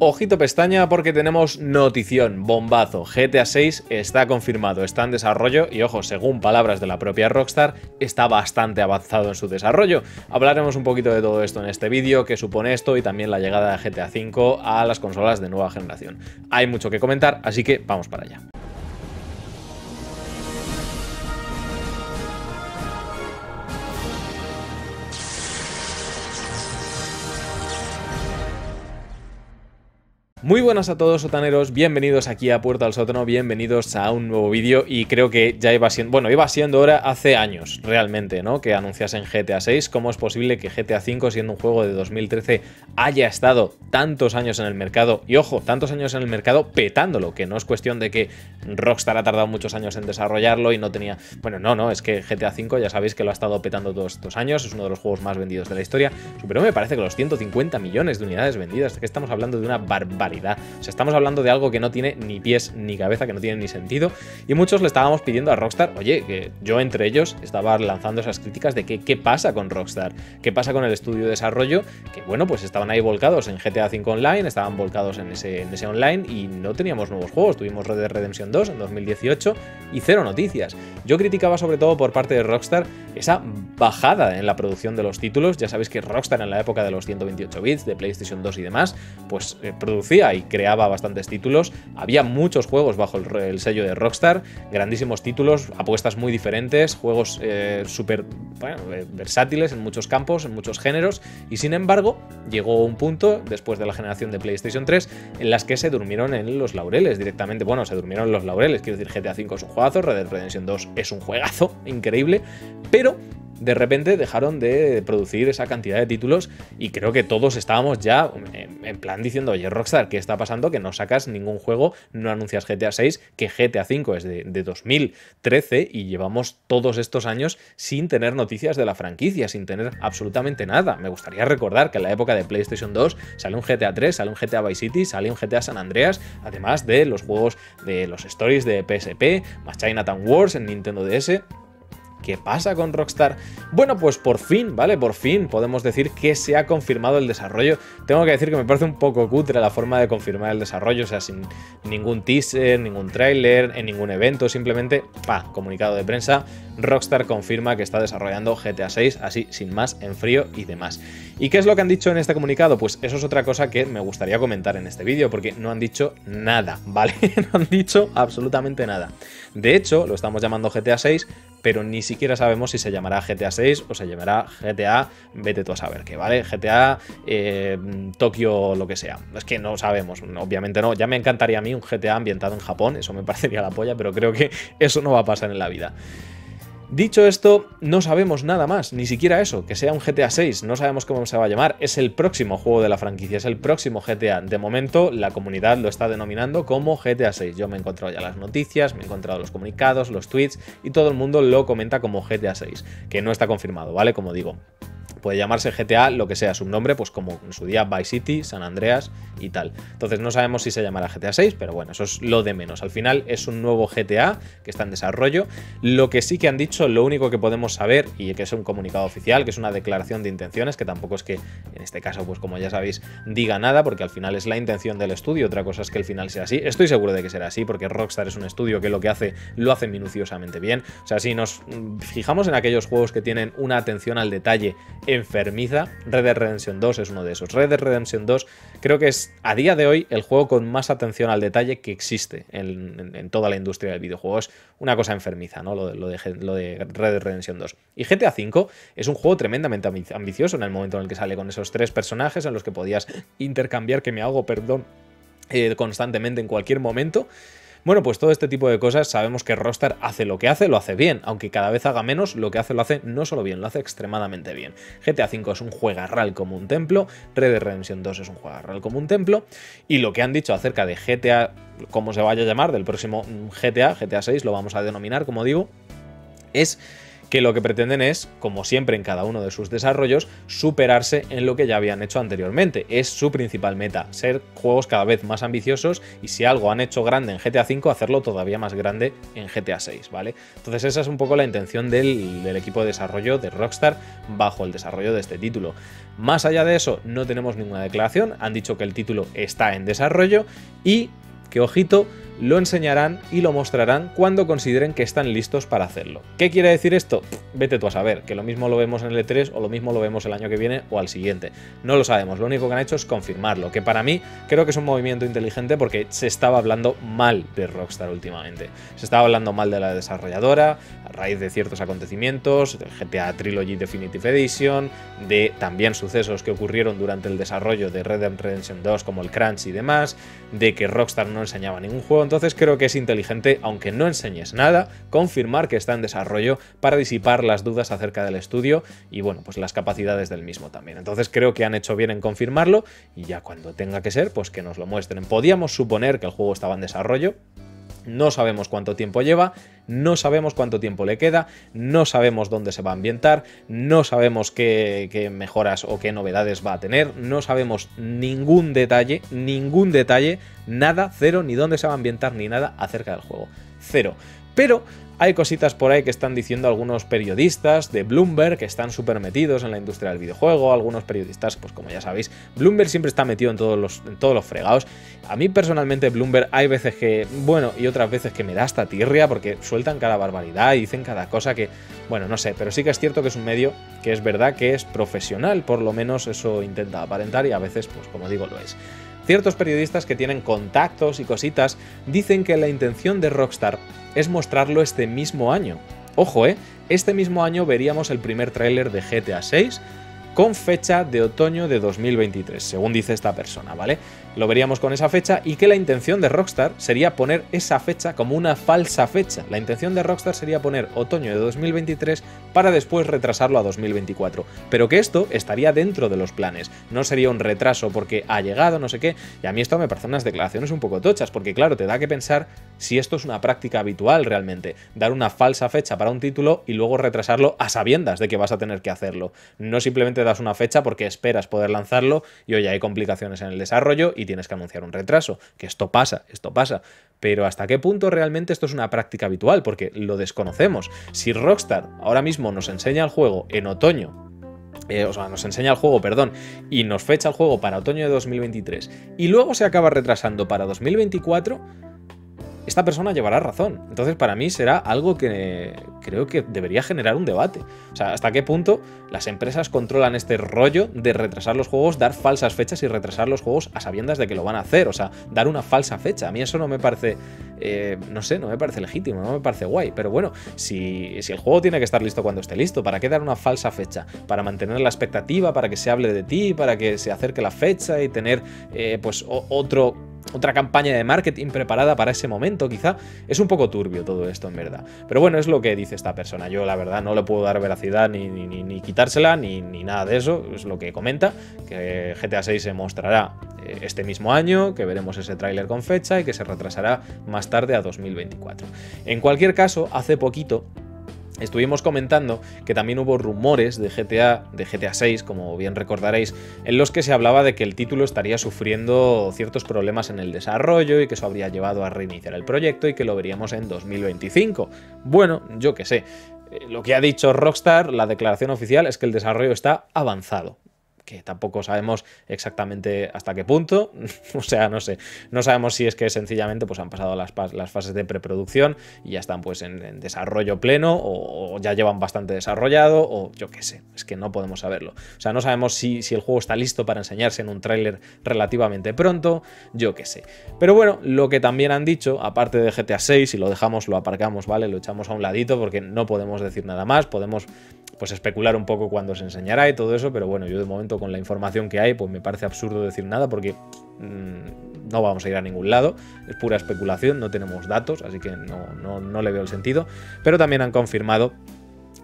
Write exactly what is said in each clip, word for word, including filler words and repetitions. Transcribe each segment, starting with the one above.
Ojito pestaña porque tenemos notición, bombazo, GTA seis está confirmado, está en desarrollo y ojo, según palabras de la propia Rockstar, está bastante avanzado en su desarrollo. Hablaremos un poquito de todo esto en este vídeo, qué supone esto y también la llegada de GTA cinco a las consolas de nueva generación. Hay mucho que comentar, así que vamos para allá. Muy buenas a todos sotaneros, bienvenidos aquí a Puerta al Sótano, bienvenidos a un nuevo vídeo y creo que ya iba siendo, bueno, iba siendo hora hace años realmente, ¿no? Que anunciasen GTA seis, ¿cómo es posible que GTA cinco, siendo un juego de dos mil trece, haya estado tantos años en el mercado? Y ojo, tantos años en el mercado petándolo, que no es cuestión de que Rockstar ha tardado muchos años en desarrollarlo y no tenía... Bueno, no, no, es que GTA cinco ya sabéis que lo ha estado petando todos estos años, es uno de los juegos más vendidos de la historia, superó me parece que los ciento cincuenta millones de unidades vendidas, que estamos hablando de una barbaridad. O sea, estamos hablando de algo que no tiene ni pies ni cabeza, que no tiene ni sentido, y muchos le estábamos pidiendo a Rockstar, oye, que yo entre ellos estaba lanzando esas críticas de que qué pasa con Rockstar, qué pasa con el estudio de desarrollo, que bueno, pues estaban ahí volcados en GTA cinco Online, estaban volcados en ese, en ese online y no teníamos nuevos juegos, tuvimos Red Dead Redemption dos en dos mil dieciocho y cero noticias. Yo criticaba sobre todo por parte de Rockstar esa bajada en la producción de los títulos, ya sabéis que Rockstar en la época de los ciento veintiocho bits, de PlayStation dos y demás, pues eh, producía y creaba bastantes títulos, había muchos juegos bajo el, el sello de Rockstar, grandísimos títulos, apuestas muy diferentes, juegos eh, súper bueno, versátiles en muchos campos, en muchos géneros, y sin embargo llegó un punto después de la generación de PlayStation tres en las que se durmieron en los laureles directamente, bueno, se durmieron en los laureles, quiero decir, GTA cinco es un juegazo, Red Dead Redemption dos es un juegazo increíble, pero... de repente dejaron de producir esa cantidad de títulos y creo que todos estábamos ya en plan diciendo, oye Rockstar, ¿qué está pasando? Que no sacas ningún juego, no anuncias GTA seis, que GTA cinco es de, de dos mil trece y llevamos todos estos años sin tener noticias de la franquicia, sin tener absolutamente nada. Me gustaría recordar que en la época de PlayStation dos sale un GTA tres, sale un GTA Vice City, sale un GTA San Andreas, además de los juegos de los stories de P S P, más Chinatown Wars en Nintendo D S... ¿Qué pasa con Rockstar? Bueno, pues por fin, ¿vale? Por fin podemos decir que se ha confirmado el desarrollo. Tengo que decir que me parece un poco cutre la forma de confirmar el desarrollo, o sea, sin ningún teaser, ningún tráiler, en ningún evento, simplemente, pa, comunicado de prensa, Rockstar confirma que está desarrollando GTA seis, así, sin más, en frío y demás. ¿Y qué es lo que han dicho en este comunicado? Pues eso es otra cosa que me gustaría comentar en este vídeo, porque no han dicho nada, ¿vale? No han dicho absolutamente nada. De hecho, lo estamos llamando GTA seis, pero ni siquiera sabemos si se llamará GTA seis o se llamará GTA, vete tú a saber qué, ¿vale? GTA, eh, Tokio, lo que sea. Es que no sabemos, obviamente no. Ya me encantaría a mí un G T A ambientado en Japón, eso me parecería la polla, pero creo que eso no va a pasar en la vida. Dicho esto, no sabemos nada más, ni siquiera eso, que sea un GTA seis, no sabemos cómo se va a llamar, es el próximo juego de la franquicia, es el próximo G T A. De momento, la comunidad lo está denominando como GTA seis. Yo me he encontrado ya las noticias, me he encontrado los comunicados, los tweets, y todo el mundo lo comenta como GTA seis, que no está confirmado, ¿vale? Como digo. Puede llamarse G T A, lo que sea, su nombre, pues como en su día Vice City, San Andreas y tal. Entonces no sabemos si se llamará GTA seis, pero bueno, eso es lo de menos. Al final es un nuevo G T A que está en desarrollo. Lo que sí que han dicho, lo único que podemos saber, y que es un comunicado oficial, que es una declaración de intenciones, que tampoco es que en este caso, pues como ya sabéis, diga nada, porque al final es la intención del estudio. Otra cosa es que el final sea así. Estoy seguro de que será así, porque Rockstar es un estudio que lo que hace, lo hace minuciosamente bien. O sea, si nos fijamos en aquellos juegos que tienen una atención al detalle enfermiza, Red Dead Redemption dos es uno de esos. Red Dead Redemption dos creo que es a día de hoy el juego con más atención al detalle que existe en, en, en toda la industria del videojuego. Es una cosa enfermiza, ¿no? Lo de, lo de, lo de Red Dead Redemption dos. Y G T A cinco es un juego tremendamente ambicioso en el momento en el que sale con esos tres personajes en los que podías intercambiar, que me hago, perdón, eh, constantemente en cualquier momento. Bueno, pues todo este tipo de cosas sabemos que Rockstar hace lo que hace, lo hace bien, aunque cada vez haga menos, lo que hace lo hace no solo bien, lo hace extremadamente bien. GTA cinco es un juegarral como un templo, Red Dead Redemption dos es un juegarral como un templo, y lo que han dicho acerca de G T A, como se vaya a llamar, del próximo G T A, G T A seis lo vamos a denominar, como digo, es... que lo que pretenden es, como siempre en cada uno de sus desarrollos, superarse en lo que ya habían hecho anteriormente. Es su principal meta, ser juegos cada vez más ambiciosos, y si algo han hecho grande en GTA cinco, hacerlo todavía más grande en GTA seis, ¿vale? Entonces esa es un poco la intención del, del equipo de desarrollo de Rockstar bajo el desarrollo de este título. Más allá de eso, no tenemos ninguna declaración, han dicho que el título está en desarrollo y que, ojito, lo enseñarán y lo mostrarán cuando consideren que están listos para hacerlo. ¿Qué quiere decir esto? Pff, vete tú a saber, que lo mismo lo vemos en el E tres o lo mismo lo vemos el año que viene o al siguiente. No lo sabemos, lo único que han hecho es confirmarlo, que para mí creo que es un movimiento inteligente porque se estaba hablando mal de Rockstar últimamente. Se estaba hablando mal de la desarrolladora a raíz de ciertos acontecimientos, del G T A Trilogy Definitive Edition, de también sucesos que ocurrieron durante el desarrollo de Red Dead Redemption dos como el crunch y demás, de que Rockstar no enseñaba ningún juego. Entonces creo que es inteligente, aunque no enseñes nada, confirmar que está en desarrollo para disipar las dudas acerca del estudio y, bueno, pues las capacidades del mismo también. Entonces creo que han hecho bien en confirmarlo y ya cuando tenga que ser, pues que nos lo muestren. Podíamos suponer que el juego estaba en desarrollo. No sabemos cuánto tiempo lleva, no sabemos cuánto tiempo le queda, no sabemos dónde se va a ambientar, no sabemos qué, qué mejoras o qué novedades va a tener, no sabemos ningún detalle, ningún detalle, nada, cero, ni dónde se va a ambientar ni nada acerca del juego, cero. Pero hay cositas por ahí que están diciendo algunos periodistas de Bloomberg que están súper metidos en la industria del videojuego, algunos periodistas, pues como ya sabéis, Bloomberg siempre está metido en todos los, en todos los fregados. A mí personalmente Bloomberg hay veces que, bueno, y otras veces que me da hasta tirria porque sueltan cada barbaridad y dicen cada cosa que, bueno, no sé, pero sí que es cierto que es un medio que es verdad que es profesional, por lo menos eso intenta aparentar y a veces, pues como digo, lo es. Ciertos periodistas que tienen contactos y cositas dicen que la intención de Rockstar es mostrarlo este mismo año. Ojo, eh, este mismo año veríamos el primer tráiler de GTA seis con fecha de otoño de dos mil veintitrés, según dice esta persona, ¿vale? Lo veríamos con esa fecha y que la intención de Rockstar sería poner esa fecha como una falsa fecha. La intención de Rockstar sería poner otoño de dos mil veintitrés para después retrasarlo a dos mil veinticuatro, pero que esto estaría dentro de los planes, no sería un retraso porque ha llegado, no sé qué, y a mí esto me parecen unas declaraciones un poco tochas, porque claro, te da que pensar si esto es una práctica habitual realmente, dar una falsa fecha para un título y luego retrasarlo a sabiendas de que vas a tener que hacerlo, no simplemente das una fecha porque esperas poder lanzarlo y oye, hay complicaciones en el desarrollo y tienes que anunciar un retraso, que esto pasa, esto pasa, pero ¿hasta qué punto realmente esto es una práctica habitual? Porque lo desconocemos. Si Rockstar ahora mismo nos enseña el juego en otoño, Eh, o sea, nos enseña el juego, perdón, y nos fecha el juego para otoño de dos mil veintitrés y luego se acaba retrasando para dos mil veinticuatro, esta persona llevará razón. Entonces para mí será algo que creo que debería generar un debate. O sea, ¿hasta qué punto las empresas controlan este rollo de retrasar los juegos, dar falsas fechas y retrasar los juegos a sabiendas de que lo van a hacer? O sea, dar una falsa fecha. A mí eso no me parece, eh, no sé, no me parece legítimo, no me parece guay. Pero bueno, si, si el juego tiene que estar listo cuando esté listo, ¿para qué dar una falsa fecha? Para mantener la expectativa, para que se hable de ti, para que se acerque la fecha y tener eh, pues otro... otra campaña de marketing preparada para ese momento, quizá. Es un poco turbio todo esto, en verdad. Pero bueno, es lo que dice esta persona. Yo, la verdad, no le puedo dar veracidad ni, ni, ni, ni quitársela, ni, ni nada de eso. Es lo que comenta, que GTA seis se mostrará este mismo año, que veremos ese tráiler con fecha y que se retrasará más tarde a dos mil veinticuatro. En cualquier caso, hace poquito estuvimos comentando que también hubo rumores de GTA, de G T A seis, como bien recordaréis, en los que se hablaba de que el título estaría sufriendo ciertos problemas en el desarrollo y que eso habría llevado a reiniciar el proyecto y que lo veríamos en dos mil veinticinco. Bueno, yo qué sé. Lo que ha dicho Rockstar, la declaración oficial, es que el desarrollo está avanzado. Que tampoco sabemos exactamente hasta qué punto, o sea, no sé, no sabemos si es que sencillamente pues han pasado las, las fases de preproducción y ya están pues en, en desarrollo pleno o, o ya llevan bastante desarrollado o yo qué sé, es que no podemos saberlo. O sea, no sabemos si, si el juego está listo para enseñarse en un tráiler relativamente pronto, yo qué sé. Pero bueno, lo que también han dicho, aparte de GTA seis, si lo dejamos, lo aparcamos, ¿vale? Lo echamos a un ladito porque no podemos decir nada más, podemos pues especular un poco cuándo se enseñará y todo eso, pero bueno, yo de momento con la información que hay, pues me parece absurdo decir nada porque mmm, no vamos a ir a ningún lado, es pura especulación, no tenemos datos, así que no, no, no le veo el sentido, pero también han confirmado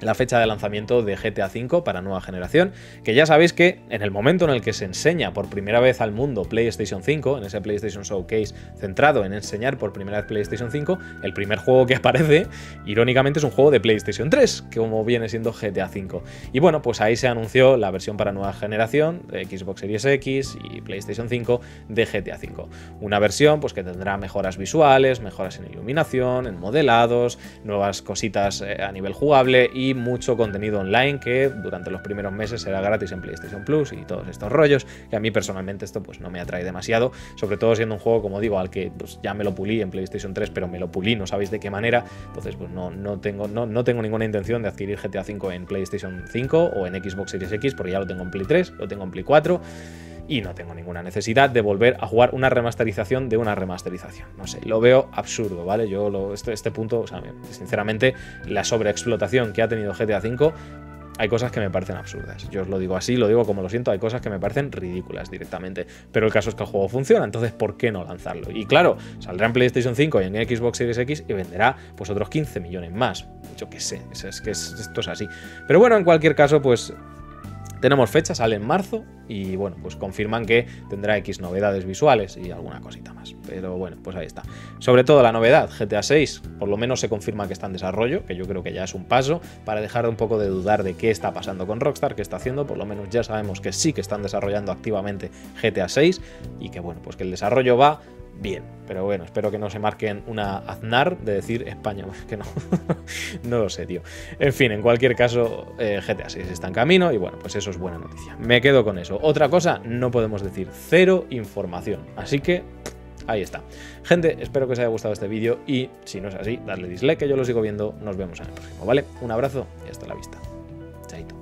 la fecha de lanzamiento de G T A cinco para nueva generación, que ya sabéis que en el momento en el que se enseña por primera vez al mundo PlayStation cinco, en ese PlayStation Showcase centrado en enseñar por primera vez PlayStation cinco, el primer juego que aparece, irónicamente, es un juego de PlayStation tres, como viene siendo G T A cinco. Y bueno, pues ahí se anunció la versión para nueva generación, Xbox Series X y PlayStation cinco de G T A cinco. Una versión pues que tendrá mejoras visuales, mejoras en iluminación, en modelados, nuevas cositas eh, a nivel jugable y mucho contenido online que durante los primeros meses será gratis en PlayStation Plus y todos estos rollos, que a mí personalmente esto pues no me atrae demasiado, sobre todo siendo un juego, como digo, al que pues, ya me lo pulí en PlayStation tres, pero me lo pulí, no sabéis de qué manera, entonces pues no, no, tengo, no, no tengo ninguna intención de adquirir G T A cinco en PlayStation cinco o en Xbox Series X, porque ya lo tengo en Play tres, lo tengo en Play cuatro, y no tengo ninguna necesidad de volver a jugar una remasterización de una remasterización. No sé, lo veo absurdo, ¿vale? Yo lo, este, este punto, o sea, sinceramente, la sobreexplotación que ha tenido G T A cinco, hay cosas que me parecen absurdas. Yo os lo digo así, lo digo como lo siento, hay cosas que me parecen ridículas directamente. Pero el caso es que el juego funciona, entonces ¿por qué no lanzarlo? Y claro, saldrá en PlayStation cinco y en Xbox Series X y venderá pues otros quince millones más. Yo qué sé, es, es que es, esto es así. Pero bueno, en cualquier caso, pues tenemos fecha, sale en marzo y bueno, pues confirman que tendrá X novedades visuales y alguna cosita más. Pero bueno, pues ahí está. Sobre todo la novedad, G T A seis, por lo menos se confirma que está en desarrollo, que yo creo que ya es un paso para dejar un poco de dudar de qué está pasando con Rockstar, qué está haciendo, por lo menos ya sabemos que sí que están desarrollando activamente G T A seis y que bueno, pues que el desarrollo va bien, pero bueno, espero que no se marquen una aznar de decir España, que no, no lo sé, tío. En fin, en cualquier caso, eh, G T A seis está en camino y bueno, pues eso es buena noticia. Me quedo con eso. Otra cosa, no podemos decir, cero información, así que ahí está. Gente, espero que os haya gustado este vídeo y si no es así, darle dislike, que yo lo sigo viendo, nos vemos en el próximo, ¿vale? Un abrazo y hasta la vista. Chaito.